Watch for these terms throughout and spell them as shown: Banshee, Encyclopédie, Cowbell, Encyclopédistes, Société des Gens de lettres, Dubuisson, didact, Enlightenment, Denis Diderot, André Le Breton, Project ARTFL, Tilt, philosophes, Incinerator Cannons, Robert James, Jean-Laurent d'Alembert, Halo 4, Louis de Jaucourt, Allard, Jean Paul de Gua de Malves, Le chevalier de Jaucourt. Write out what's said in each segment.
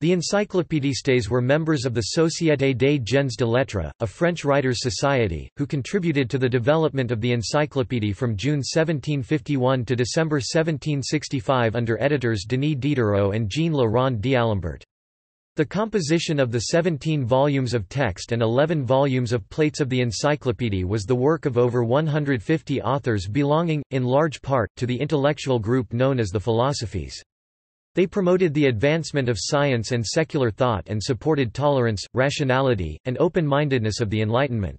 The Encyclopédistes were members of the Société des Gens de lettres, a French writers' society, who contributed to the development of the Encyclopédie from June 1751 to December 1765 under editors Denis Diderot and Jean-Laurent d'Alembert. The composition of the 17 volumes of text and 11 volumes of plates of the Encyclopédie was the work of over 150 authors belonging, in large part, to the intellectual group known as the Philosophies. They promoted the advancement of science and secular thought and supported tolerance, rationality, and open-mindedness of the Enlightenment.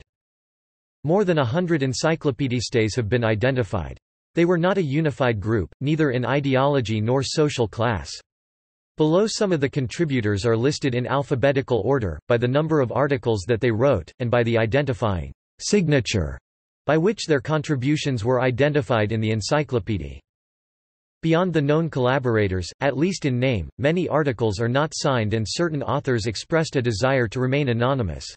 More than 100 encyclopédistes have been identified. They were not a unified group, neither in ideology nor social class. Below, some of the contributors are listed in alphabetical order, by the number of articles that they wrote, and by the identifying signature by which their contributions were identified in the encyclopédie. Beyond the known collaborators, at least in name, many articles are not signed and certain authors expressed a desire to remain anonymous.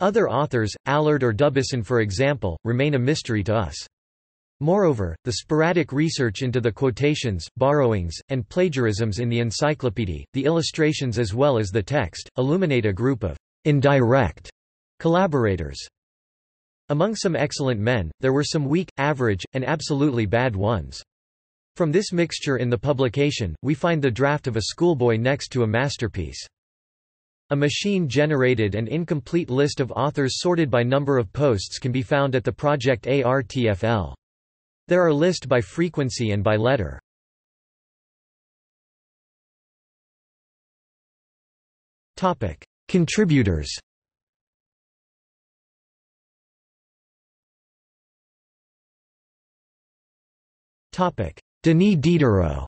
Other authors, Allard or Dubuisson for example, remain a mystery to us. Moreover, the sporadic research into the quotations, borrowings, and plagiarisms in the encyclopédie, the illustrations as well as the text, illuminate a group of indirect collaborators. Among some excellent men, there were some weak, average, and absolutely bad ones. From this mixture in the publication, we find the draft of a schoolboy next to a masterpiece. A machine-generated and incomplete list of authors sorted by number of posts can be found at the Project ARTFL. There are lists by frequency and by letter. Topic: Contributors. Topic: Denis Diderot.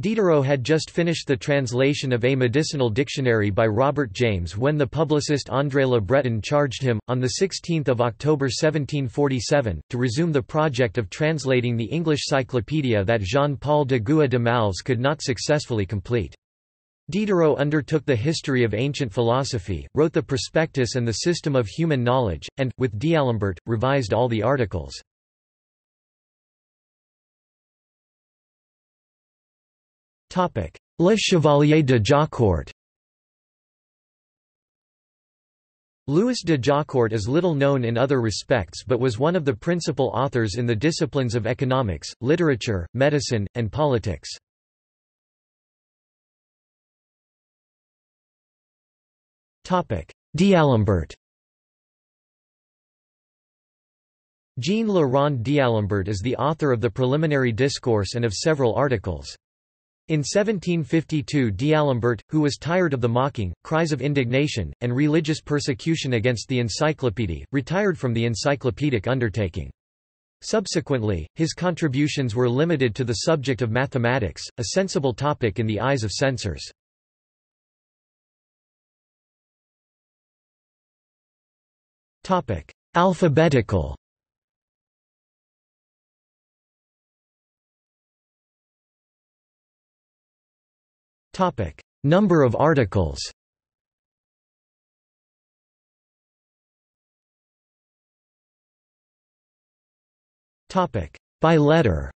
Diderot had just finished the translation of A Medicinal Dictionary by Robert James when the publicist André Le Breton charged him, on 16 October 1747, to resume the project of translating the English cyclopedia that Jean Paul de Gua de Malves could not successfully complete. Diderot undertook the history of ancient philosophy, wrote the prospectus and the system of human knowledge, and, with D'Alembert, revised all the articles. Le Chevalier de Jaucourt. Louis de Jaucourt is little known in other respects but was one of the principal authors in the disciplines of economics, literature, medicine, and politics. D'Alembert. Jean-Laurent d'Alembert is the author of the Preliminary Discourse and of several articles. In 1752 D'Alembert, who was tired of the mocking, cries of indignation, and religious persecution against the encyclopédie, retired from the encyclopedic undertaking. Subsequently, his contributions were limited to the subject of mathematics, a sensible topic in the eyes of censors. Alphabetical. Number of articles. By letter.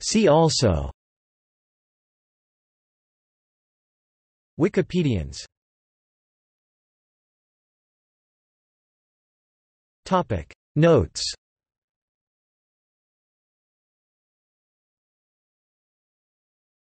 See also: Wikipedians. Notes.